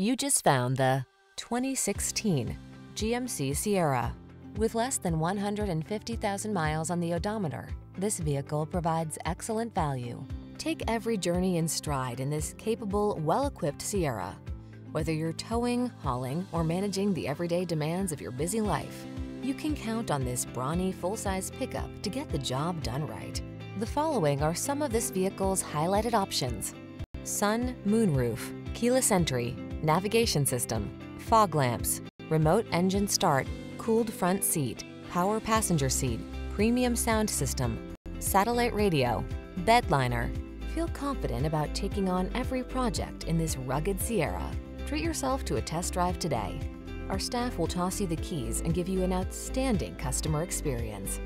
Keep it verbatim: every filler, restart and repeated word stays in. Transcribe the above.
You just found the twenty sixteen G M C Sierra. With less than one hundred fifty thousand miles on the odometer, this vehicle provides excellent value. Take every journey in stride in this capable, well-equipped Sierra. Whether you're towing, hauling, or managing the everyday demands of your busy life, you can count on this brawny full-size pickup to get the job done right. The following are some of this vehicle's highlighted options: sun, moonroof, keyless entry, navigation system, fog lamps, remote engine start, cooled front seat, power passenger seat, premium sound system, satellite radio, bed liner. Feel confident about taking on every project in this rugged Sierra. Treat yourself to a test drive today. Our staff will toss you the keys and give you an outstanding customer experience.